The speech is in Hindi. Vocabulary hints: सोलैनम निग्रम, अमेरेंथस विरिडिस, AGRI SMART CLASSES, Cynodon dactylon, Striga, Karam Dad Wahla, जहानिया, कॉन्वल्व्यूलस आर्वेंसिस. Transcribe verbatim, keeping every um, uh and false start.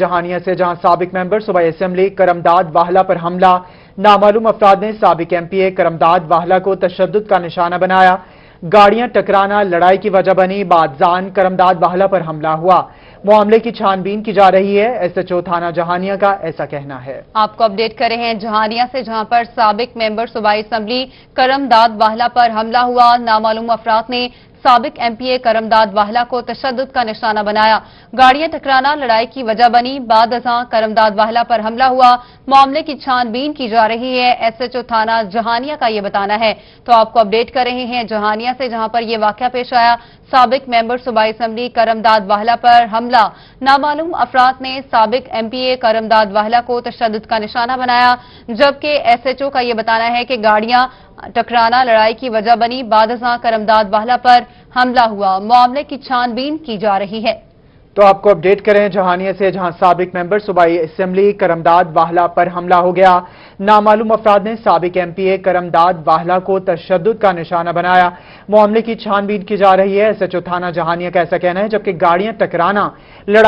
जहानिया से जहां साबिक मेंबर सूबाई असेंबली करम दाद वाहला पर हमला। नामालूम अफराद ने साबिक एमपीए करम दाद वाहला को तशद्दुद का निशाना बनाया। गाड़ियां टकराना लड़ाई की वजह बनी। बादजान करम दाद वाहला पर हमला हुआ। मामले की छानबीन की जा रही है, एसएचओ थाना जहानिया का ऐसा कहना है। आपको अपडेट कर रहे हैं जहानिया से, जहां पर साबिक मेंबर सूबाई असेंबली करम दाद वाहला पर हमला हुआ। नामालूम अफराद ने साबिक एमपीए करम दाद वाहला को तशद्दुद का निशाना बनाया। गाड़ियां टकराना लड़ाई की वजह बनी। बाद अज़ां करम दाद वाहला पर हमला हुआ। मामले की छानबीन की जा रही है, एसएचओ थाना जहानिया का ये बताना है। तो आपको अपडेट कर रहे हैं जहानिया से, जहां पर यह वाकया पेश आया। साबिक मेंबर सूबाई असेंबली करम दाद वाहला पर हमला। नामालूम अफराद ने साबिक एमपीए करम दाद वाहला को तशद्दुद का निशाना बनाया, जबकि एसएचओ का ये बताना है कि गाड़ियां टकराना लड़ाई की वजह बनी। बादशाह करम दाद वाहला पर हमला हुआ। मामले की छानबीन की जा रही है। तो आपको अपडेट करें जहानिया से, जहां साबिक मेंबर सूबाई असेंबली करम दाद वाहला पर हमला हो गया। नामालूम अफराद ने साबिक एमपीए करम दाद वाहला को तशद्दुद का निशाना बनाया। मामले की छानबीन की जा रही है, एसएचओ थाना जहानिया का ऐसा कहना है, जबकि गाड़ियां टकराना लड़ाई